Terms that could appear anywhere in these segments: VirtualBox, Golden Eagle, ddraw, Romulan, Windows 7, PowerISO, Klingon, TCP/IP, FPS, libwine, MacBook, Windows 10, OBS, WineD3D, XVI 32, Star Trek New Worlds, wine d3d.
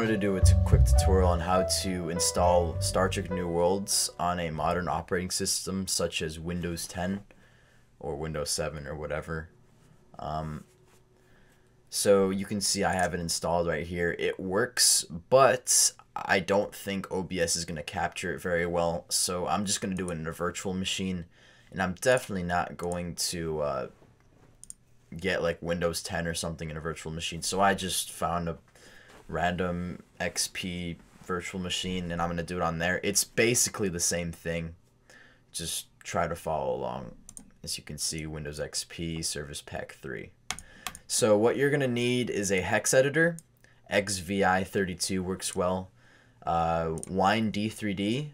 wanted to do a quick tutorial on how to install Star Trek New Worlds on a modern operating system such as Windows 10 or Windows 7 or whatever. So you can see I have it installed right here. It works, but I don't think OBS is going to capture it very well, so I'm just going to do it in a virtual machine, and I'm definitely not going to get like Windows 10 or something in a virtual machine. So I just found a random XP virtual machine and I'm gonna do it on there. It's basically the same thing, just try to follow along. As you can see, Windows XP Service Pack 3. So what you're gonna need is a hex editor. XVI 32 works well. Wine d3d,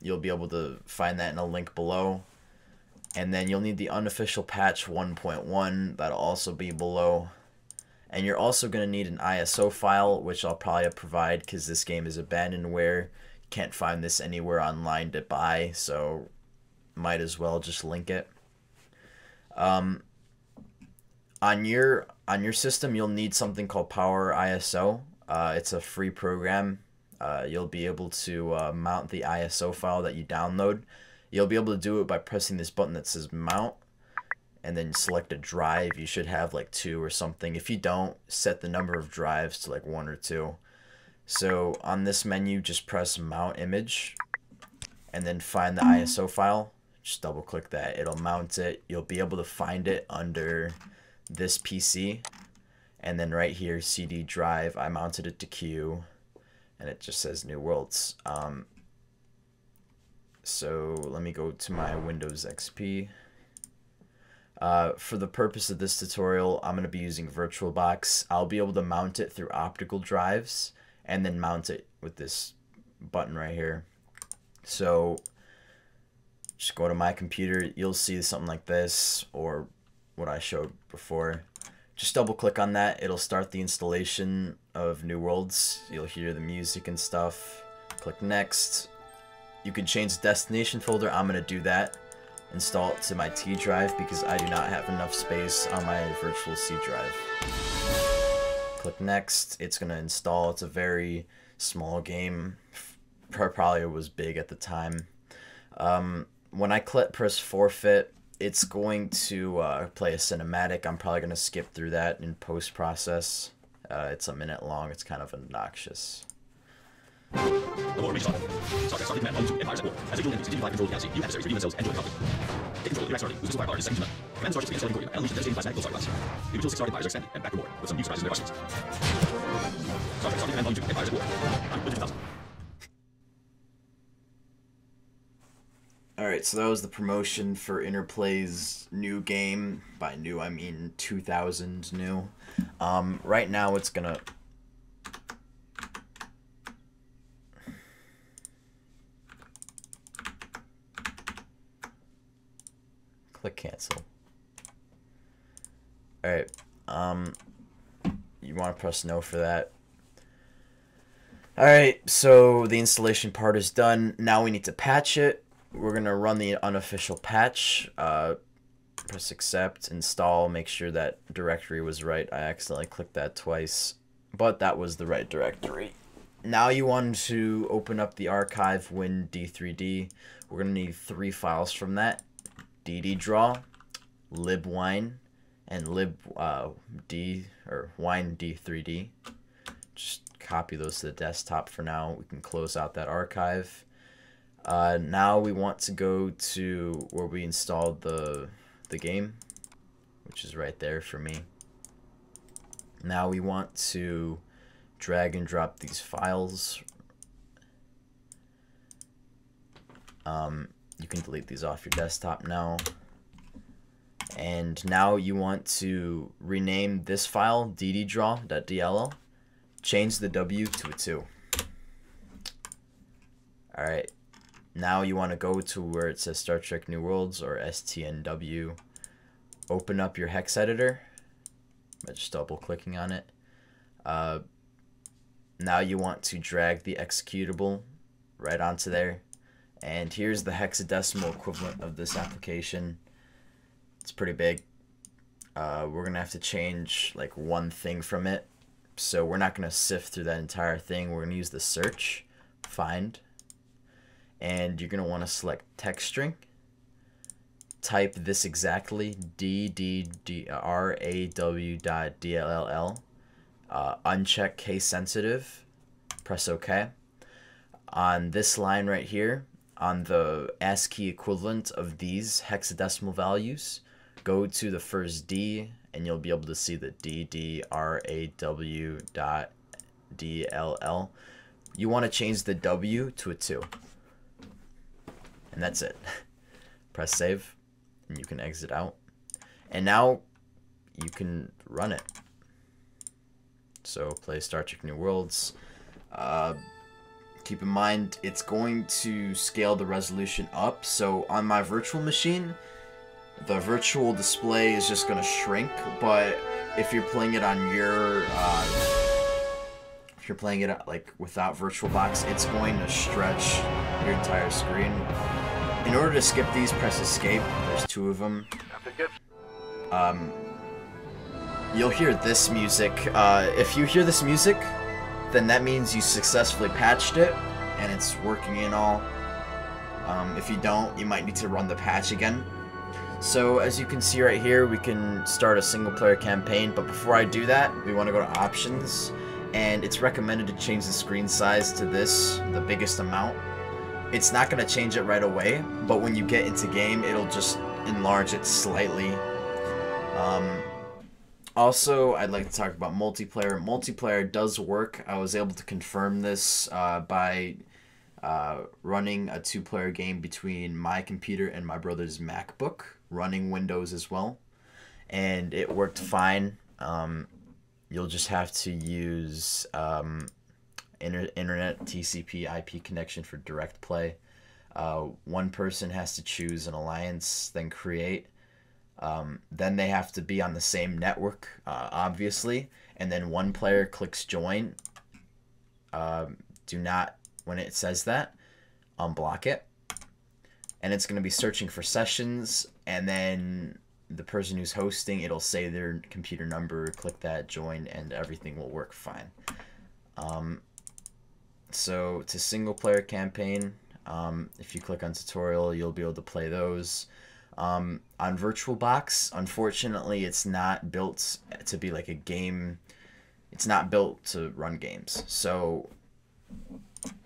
you'll be able to find that in a link below. And then you'll need the unofficial patch 1.1, that'll also be below. And you're also going to need an ISO file, which I'll probably provide because this game is abandonware. You can't find this anywhere online to buy, so might as well just link it. On your system, you'll need something called PowerISO. It's a free program. You'll be able to mount the ISO file that you download. You'll be able to do it by pressing this button that says mount, and then select a drive. You should have like 2 or something. If you don't, set the number of drives to like 1 or 2. So on this menu, just press mount image and then find the ISO file. Just double click that, it'll mount it. You'll be able to find it under this PC, and then right here, CD drive. I mounted it to Q and it just says New Worlds. So let me go to my Windows XP. For the purpose of this tutorial, I'm going to be using VirtualBox. I'll be able to mount it through optical drives and then mount it with this button right here. So just go to my computer. You'll see something like this, or what I showed before. Just double click on that. It'll start the installation of New Worlds. You'll hear the music and stuff. Click next. You can change the destination folder. I'm going to do that. Install it to my T drive because I do not have enough space on my virtual C drive. Click next. It's going to install. It's a very small game. Probably was big at the time. When I press forfeit, it's going to play a cinematic. I'm probably going to skip through that in post-process. It's a minute long. It's kind of obnoxious. Alright, so that was the promotion for Interplay's new game. By new, I mean 2000 new. Right now it's gonna... click cancel. Alright, you want to press no for that. Alright, so the installation part is done. Now we need to patch it. We're going to run the unofficial patch. Press accept, install, make sure that directory was right. I accidentally clicked that twice, but that was the right directory. Now you want to open up the archive win d3d. We're going to need 3 files from that. ddraw, libwine, and wine d3d. Just copy those to the desktop for now. We can close out that archive. Now we want to go to where we installed the game, which is right there for me. Now we want to drag and drop these files. You can delete these off your desktop now. And now you want to rename this file ddraw.dll, change the W to a 2. Alright, now you want to go to where it says Star Trek New Worlds, or STNW. Open up your hex editor by just double clicking on it. Now you want to drag the executable right onto there. And here's the hexadecimal equivalent of this application. It's pretty big. We're going to have to change like 1 thing from it. So we're not going to sift through that entire thing. We're going to use the search, find, and you're going to want to select text string. Type this exactly, ddraw.dll. Uncheck case sensitive, press OK. On this line right here, on the ASCII equivalent of these hexadecimal values, go to the first D and you'll be able to see the ddraw.dll. You want to change the W to a 2. And that's it. Press save and you can exit out. And now you can run it. So play Star Trek New Worlds. Keep in mind, it's going to scale the resolution up. So on my virtual machine, the virtual display is just going to shrink, but if you're playing it on your, if you're playing it like without VirtualBox, it's going to stretch your entire screen. In order to skip these, press escape. There's 2 of them. You'll hear this music. If you hear this music, then that means you successfully patched it and it's working and all. If you don't, you might need to run the patch again. So as you can see right here, we can start a single player campaign, but before I do that, we want to go to options, and it's recommended to change the screen size to this, the biggest amount. It's not going to change it right away, but when you get into game, it'll just enlarge it slightly. Also, I'd like to talk about multiplayer. Multiplayer does work. I was able to confirm this by running a 2-player game between my computer and my brother's MacBook, running Windows as well, and it worked fine. You'll just have to use internet TCP/IP connection for direct play. One person has to choose an alliance, then create. Then they have to be on the same network, obviously, and then one player clicks join. Do not, when it says that, unblock it, and it's going to be searching for sessions, and then the person who's hosting, it'll say their computer number, click that, join, and everything will work fine. So to single player campaign, if you click on tutorial, you'll be able to play those. On VirtualBox, unfortunately, it's not built to be like a game. It's not built to run games. So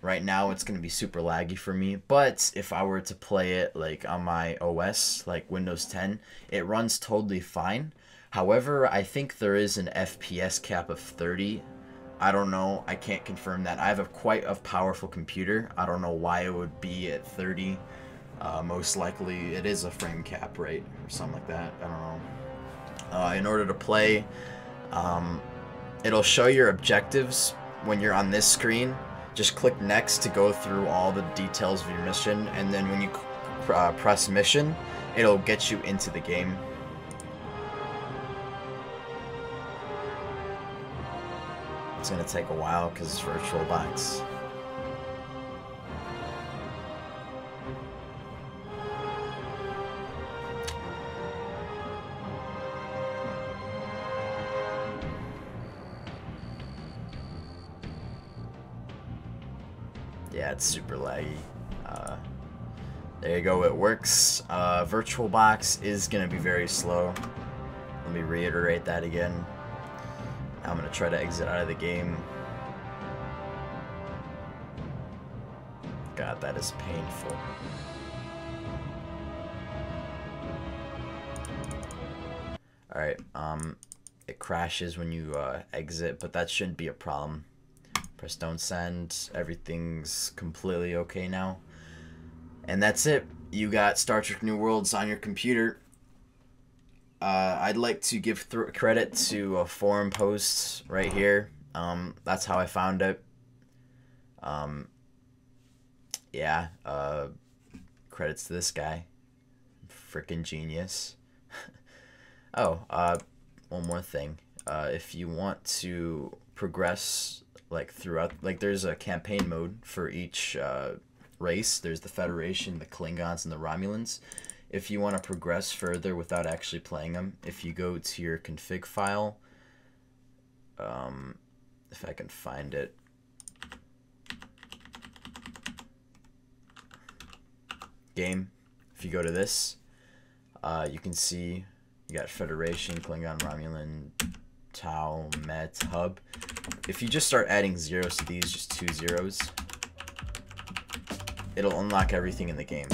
right now it's going to be super laggy for me, but if I were to play it like on my OS, like Windows 10, it runs totally fine. However, I think there is an FPS cap of 30. I don't know. I can't confirm that. I have quite a powerful computer. I don't know why it would be at 30. Most likely it is a frame cap rate or something like that. I don't know. In order to play, it'll show your objectives when you're on this screen. Just click next to go through all the details of your mission, and then when you press mission, it'll get you into the game. It's going to take a while because it's VirtualBox. Yeah, it's super laggy. There you go, it works. VirtualBox is going to be very slow. Let me reiterate that again. Now I'm going to try to exit out of the game. God, that is painful. Alright, it crashes when you exit, but that shouldn't be a problem. Press don't send. Everything's completely okay now. And that's it. You got Star Trek New Worlds on your computer. I'd like to give credit to a forum post right here. That's how I found it. Yeah, credits to this guy. Freaking genius. Oh, one more thing. If you want to progress throughout, there's a campaign mode for each race. There's the Federation, the Klingons, and the Romulans. If you want to progress further without actually playing them, if you go to your config file, if I can find it. Game, if you go to this, you can see you got Federation, Klingon, Romulan, Tau, Met, Hub. If you just start adding zeros to these, just 2 zeros, it'll unlock everything in the game.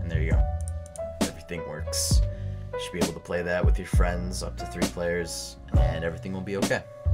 And there you go. Everything works. You should be able to play that with your friends, up to 3 players, and everything will be okay.